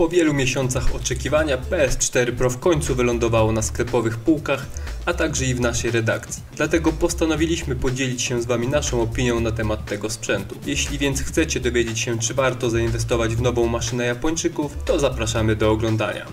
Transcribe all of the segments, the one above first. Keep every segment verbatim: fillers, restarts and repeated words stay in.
Po wielu miesiącach oczekiwania P S cztery Pro w końcu wylądowało na sklepowych półkach, a także i w naszej redakcji. Dlatego postanowiliśmy podzielić się z Wami naszą opinią na temat tego sprzętu. Jeśli więc chcecie dowiedzieć się, czy warto zainwestować w nową maszynę Japończyków, to zapraszamy do oglądania.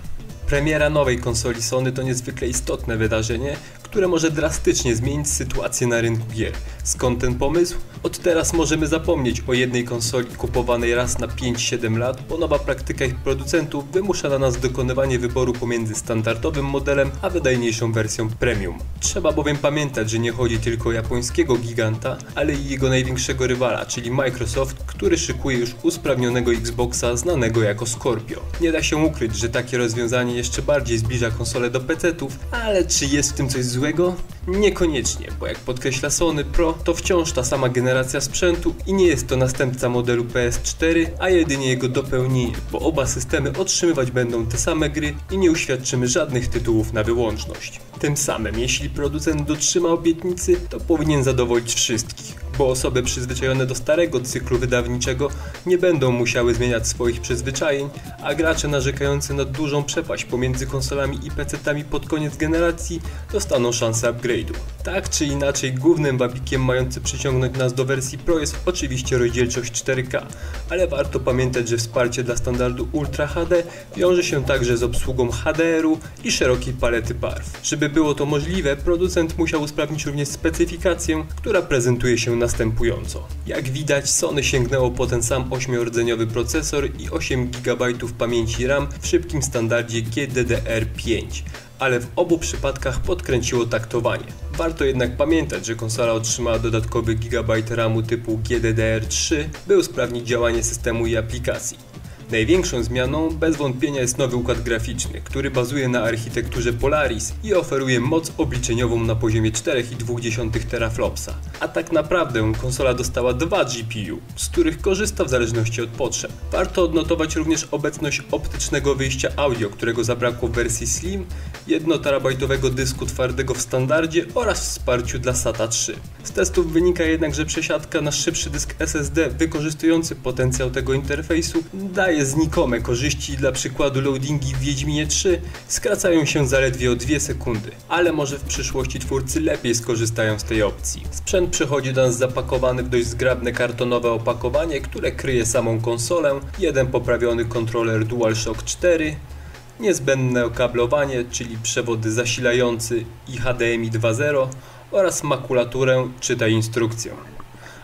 Premiera nowej konsoli Sony to niezwykle istotne wydarzenie, które może drastycznie zmienić sytuację na rynku gier. Skąd ten pomysł? Od teraz możemy zapomnieć o jednej konsoli kupowanej raz na pięć siedem lat, bo nowa praktyka ich producentów wymusza na nas dokonywanie wyboru pomiędzy standardowym modelem a wydajniejszą wersją premium. Trzeba bowiem pamiętać, że nie chodzi tylko o japońskiego giganta, ale i jego największego rywala, czyli Microsoft, który szykuje już usprawnionego Xboxa znanego jako Scorpio. Nie da się ukryć, że takie rozwiązanie jeszcze bardziej zbliża konsolę do pecetów, ale czy jest w tym coś złego? Niekoniecznie, bo jak podkreśla Sony Pro, to wciąż ta sama generacja sprzętu i nie jest to następca modelu P S cztery, a jedynie jego dopełnienie, bo oba systemy otrzymywać będą te same gry i nie uświadczymy żadnych tytułów na wyłączność. Tym samym, jeśli producent dotrzyma obietnicy, to powinien zadowolić wszystkich, bo osoby przyzwyczajone do starego cyklu wydawniczego nie będą musiały zmieniać swoich przyzwyczajeń, a gracze narzekający na dużą przepaść pomiędzy konsolami i pecetami pod koniec generacji dostaną szansę upgrade'u. Tak czy inaczej, głównym wabikiem mający przyciągnąć nas do wersji Pro jest oczywiście rozdzielczość cztery K, ale warto pamiętać, że wsparcie dla standardu Ultra H D wiąże się także z obsługą H D R u i szerokiej palety barw. Żeby było to możliwe, producent musiał usprawnić również specyfikację, która prezentuje się na następująco. Jak widać, Sony sięgnęło po ten sam ośmiordzeniowy procesor i osiem gigabajtów pamięci RAM w szybkim standardzie G D D R pięć, ale w obu przypadkach podkręciło taktowanie. Warto jednak pamiętać, że konsola otrzymała dodatkowy gigabajt ramu typu G D D R trzy, by usprawnić działanie systemu i aplikacji. Największą zmianą bez wątpienia jest nowy układ graficzny, który bazuje na architekturze Polaris i oferuje moc obliczeniową na poziomie cztery i dwa dziesiąte teraflopsa. A tak naprawdę konsola dostała dwa G P U, z których korzysta w zależności od potrzeb. Warto odnotować również obecność optycznego wyjścia audio, którego zabrakło w wersji Slim, jednoterabajtowego dysku twardego w standardzie oraz wsparciu dla SATA trzy. Z testów wynika jednak, że przesiadka na szybszy dysk S S D wykorzystujący potencjał tego interfejsu daje znikome korzyści. Dla przykładu loadingi w Wiedźminie trzy skracają się zaledwie o dwie sekundy, ale może w przyszłości twórcy lepiej skorzystają z tej opcji. Sprzęt przychodzi do nas zapakowany w dość zgrabne kartonowe opakowanie, które kryje samą konsolę, jeden poprawiony kontroler DualShock cztery, niezbędne okablowanie, czyli przewody zasilający i H D M I dwa zero oraz makulaturę, czytaj instrukcję.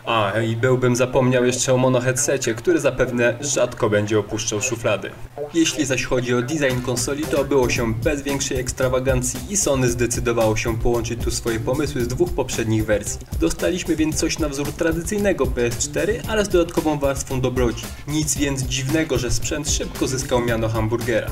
A, i byłbym zapomniał jeszcze o monoheadsetie, który zapewne rzadko będzie opuszczał szuflady. Jeśli zaś chodzi o design konsoli, to obyło się bez większej ekstrawagancji i Sony zdecydowało się połączyć tu swoje pomysły z dwóch poprzednich wersji. Dostaliśmy więc coś na wzór tradycyjnego P S cztery, ale z dodatkową warstwą dobroci. Nic więc dziwnego, że sprzęt szybko zyskał miano hamburgera.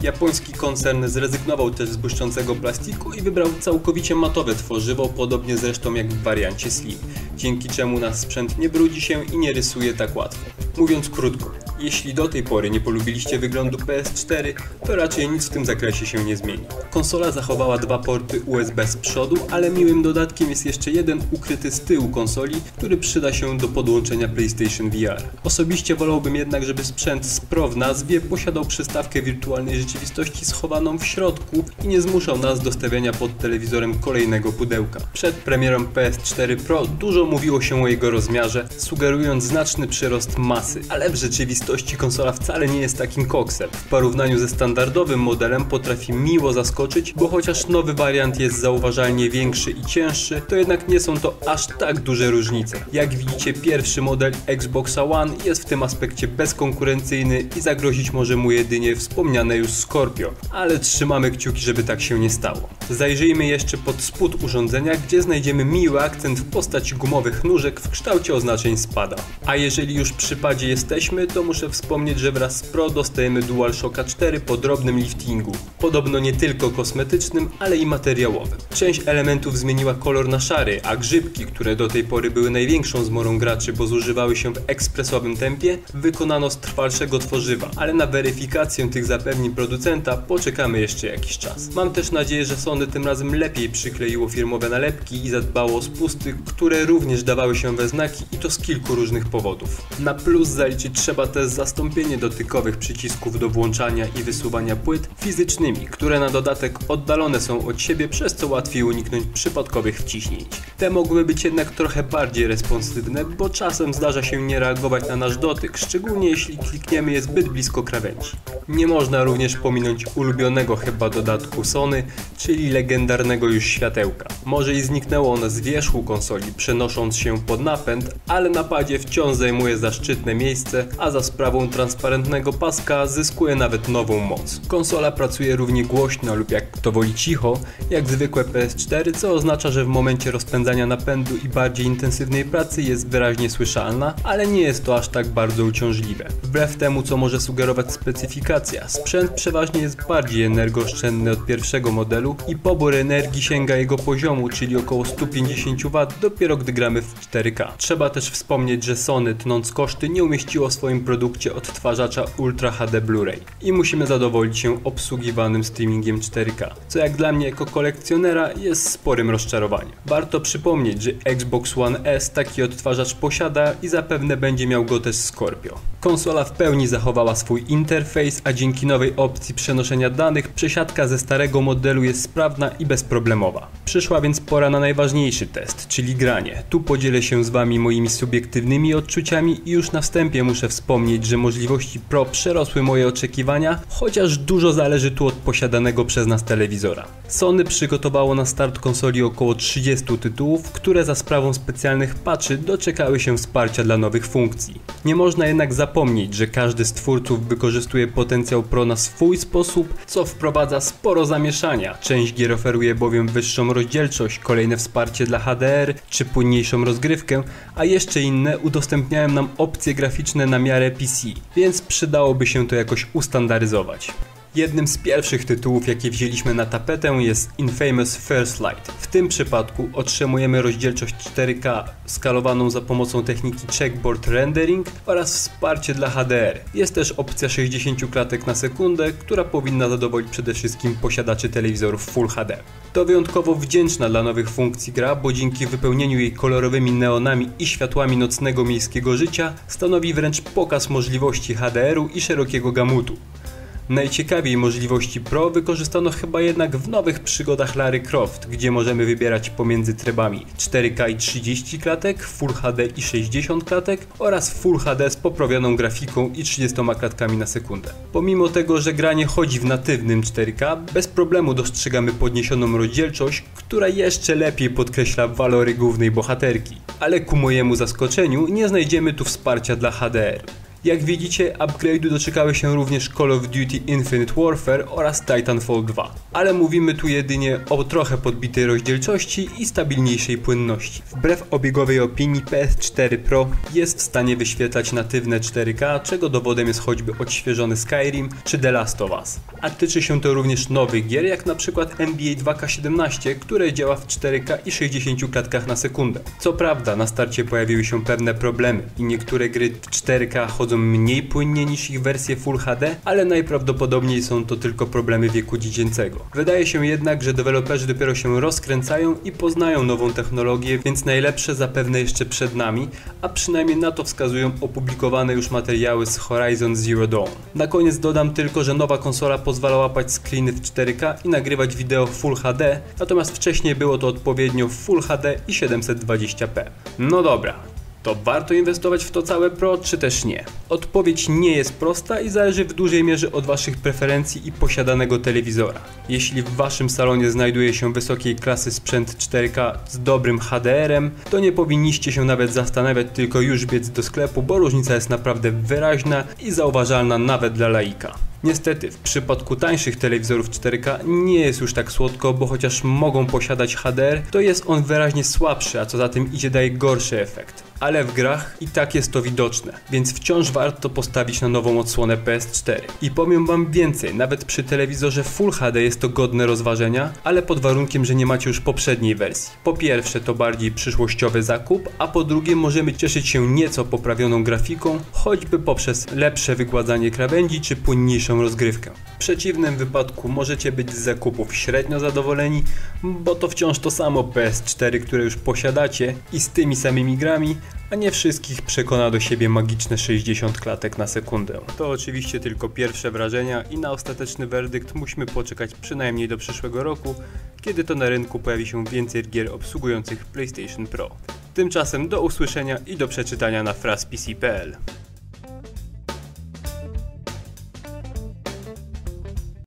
Japoński koncern zrezygnował też z błyszczącego plastiku i wybrał całkowicie matowe tworzywo, podobnie zresztą jak w wariancie Slim, dzięki czemu nasz sprzęt nie brudzi się i nie rysuje tak łatwo. Mówiąc krótko, jeśli do tej pory nie polubiliście wyglądu P S cztery, to raczej nic w tym zakresie się nie zmieni. Konsola zachowała dwa porty U S B z przodu, ale miłym dodatkiem jest jeszcze jeden ukryty z tyłu konsoli, który przyda się do podłączenia PlayStation V R. Osobiście wolałbym jednak, żeby sprzęt z Pro w nazwie posiadał przystawkę wirtualnej rzeczywistości schowaną w środku i nie zmuszał nas do stawiania pod telewizorem kolejnego pudełka. Przed premierą P S cztery Pro dużo mówiło się o jego rozmiarze, sugerując znaczny przyrost masy, ale w rzeczywistości konsola wcale nie jest takim koksem. W porównaniu ze standardowym modelem potrafi miło zaskoczyć, bo chociaż nowy wariant jest zauważalnie większy i cięższy, to jednak nie są to aż tak duże różnice. Jak widzicie, pierwszy model Xboxa One jest w tym aspekcie bezkonkurencyjny i zagrozić może mu jedynie wspomniane już Scorpio, ale trzymamy kciuki, żeby tak się nie stało. Zajrzyjmy jeszcze pod spód urządzenia, gdzie znajdziemy miły akcent w postaci gumowych nóżek w kształcie oznaczeń spada. A jeżeli już przy padzie jesteśmy, to muszę wspomnieć, że wraz z Pro dostajemy DualShocka cztery po drobnym liftingu, podobno nie tylko kosmetycznym, ale i materiałowym. Część elementów zmieniła kolor na szary, a grzybki, które do tej pory były największą zmorą graczy, bo zużywały się w ekspresowym tempie, wykonano z trwalszego tworzywa, ale na weryfikację tych zapewnień producenta poczekamy jeszcze jakiś czas. Mam też nadzieję, że Sony tym razem lepiej przykleiło firmowe nalepki i zadbało o spusty, które również dawały się we znaki i to z kilku różnych powodów. Na plus zaliczyć trzeba te poprzez zastąpienie dotykowych przycisków do włączania i wysuwania płyt fizycznymi, które na dodatek oddalone są od siebie, przez co łatwiej uniknąć przypadkowych wciśnięć. Te mogły być jednak trochę bardziej responsywne, bo czasem zdarza się nie reagować na nasz dotyk, szczególnie jeśli klikniemy je zbyt blisko krawędzi. Nie można również pominąć ulubionego chyba dodatku Sony, czyli legendarnego już światełka. Może i zniknęło ono z wierzchu konsoli, przenosząc się pod napęd, ale na padzie wciąż zajmuje zaszczytne miejsce, a za sprawą transparentnego paska zyskuje nawet nową moc. Konsola pracuje równie głośno lub, jak kto woli, cicho, jak zwykłe P S cztery, co oznacza, że w momencie rozpędzania napędu i bardziej intensywnej pracy jest wyraźnie słyszalna, ale nie jest to aż tak bardzo uciążliwe. Wbrew temu, co może sugerować specyfikacja, sprzęt przeważnie jest bardziej energooszczędny od pierwszego modelu i pobór energii sięga jego poziomu, czyli około sto pięćdziesiąt watów, dopiero gdy gramy w cztery K. Trzeba też wspomnieć, że Sony, tnąc koszty, nie umieściło w swoim produkcie odtwarzacza Ultra H D Blu-ray i musimy zadowolić się obsługiwanym streamingiem cztery K, co jak dla mnie jako kolekcjonera jest sporym rozczarowaniem. Warto przypomnieć, że Xbox One S taki odtwarzacz posiada i zapewne będzie miał go też Scorpio. Konsola w pełni zachowała swój interfejs, a dzięki nowej opcji przenoszenia danych przesiadka ze starego modelu jest sprawna i bezproblemowa. Przyszła więc pora na najważniejszy test, czyli granie. Tu podzielę się z Wami moimi subiektywnymi odczuciami i już na wstępie muszę wspomnieć, że możliwości Pro przerosły moje oczekiwania, chociaż dużo zależy tu od posiadanego przez nas telewizora. Sony przygotowało na start konsoli około trzydziestu tytułów, które za sprawą specjalnych patchy doczekały się wsparcia dla nowych funkcji. Nie można jednak zapomnieć, że każdy z twórców wykorzystuje potencjał Pro na swój sposób, co wprowadza sporo zamieszania. Część gier oferuje bowiem wyższą rozdzielczość, kolejne wsparcie dla H D R czy płynniejszą rozgrywkę, a jeszcze inne udostępniają nam opcje graficzne na miarę P C, więc przydałoby się to jakoś ustandaryzować. Jednym z pierwszych tytułów, jakie wzięliśmy na tapetę, jest Infamous First Light. W tym przypadku otrzymujemy rozdzielczość cztery K skalowaną za pomocą techniki Checkboard Rendering oraz wsparcie dla H D R. Jest też opcja sześćdziesiąt klatek na sekundę, która powinna zadowolić przede wszystkim posiadaczy telewizorów Full H D. To wyjątkowo wdzięczna dla nowych funkcji gra, bo dzięki wypełnieniu jej kolorowymi neonami i światłami nocnego miejskiego życia stanowi wręcz pokaz możliwości H D R-u i szerokiego gamutu. Najciekawiej możliwości Pro wykorzystano chyba jednak w nowych przygodach Lary Croft, gdzie możemy wybierać pomiędzy trybami cztery K i trzydzieści klatek, Full H D i sześćdziesiąt klatek oraz Full H D z poprawioną grafiką i trzydziestoma klatkami na sekundę. Pomimo tego, że gra nie chodzi w natywnym cztery K, bez problemu dostrzegamy podniesioną rozdzielczość, która jeszcze lepiej podkreśla walory głównej bohaterki. Ale ku mojemu zaskoczeniu nie znajdziemy tu wsparcia dla H D R. Jak widzicie, upgrade'u doczekały się również Call of Duty Infinite Warfare oraz Titanfall dwa, ale mówimy tu jedynie o trochę podbitej rozdzielczości i stabilniejszej płynności. Wbrew obiegowej opinii, P S cztery Pro jest w stanie wyświetlać natywne cztery K, czego dowodem jest choćby odświeżony Skyrim czy The Last of Us. A tyczy się to również nowych gier, jak na przykład N B A dwa K siedemnaście, które działa w cztery K i sześćdziesięciu klatkach na sekundę. Co prawda, na starcie pojawiły się pewne problemy i niektóre gry w cztery K chodzą mniej płynnie niż ich wersje Full H D, ale najprawdopodobniej są to tylko problemy wieku dziecięcego. Wydaje się jednak, że deweloperzy dopiero się rozkręcają i poznają nową technologię, więc najlepsze zapewne jeszcze przed nami, a przynajmniej na to wskazują opublikowane już materiały z Horizon Zero Dawn. Na koniec dodam tylko, że nowa konsola pozwala łapać screeny w cztery K i nagrywać wideo Full H D, natomiast wcześniej było to odpowiednio Full H D i siedemset dwadzieścia p. No dobra. To warto inwestować w to całe Pro, czy też nie? Odpowiedź nie jest prosta i zależy w dużej mierze od Waszych preferencji i posiadanego telewizora. Jeśli w Waszym salonie znajduje się wysokiej klasy sprzęt cztery K z dobrym H D R-em, to nie powinniście się nawet zastanawiać, tylko już biec do sklepu, bo różnica jest naprawdę wyraźna i zauważalna nawet dla laika. Niestety, w przypadku tańszych telewizorów cztery K nie jest już tak słodko, bo chociaż mogą posiadać H D R, to jest on wyraźnie słabszy, a co za tym idzie, daje gorszy efekt. Ale w grach i tak jest to widoczne, więc wciąż warto postawić na nową odsłonę P S cztery. I powiem Wam więcej, nawet przy telewizorze Full H D jest to godne rozważenia, ale pod warunkiem, że nie macie już poprzedniej wersji. Po pierwsze, to bardziej przyszłościowy zakup, a po drugie, możemy cieszyć się nieco poprawioną grafiką, choćby poprzez lepsze wygładzanie krawędzi czy płynniejszą rozgrywkę. W przeciwnym wypadku możecie być z zakupów średnio zadowoleni, bo to wciąż to samo P S cztery, które już posiadacie i z tymi samymi grami, a nie wszystkich przekona do siebie magiczne sześćdziesiąt klatek na sekundę. To oczywiście tylko pierwsze wrażenia i na ostateczny werdykt musimy poczekać przynajmniej do przyszłego roku, kiedy to na rynku pojawi się więcej gier obsługujących PlayStation Pro. Tymczasem do usłyszenia i do przeczytania na fraz p c kropka p l.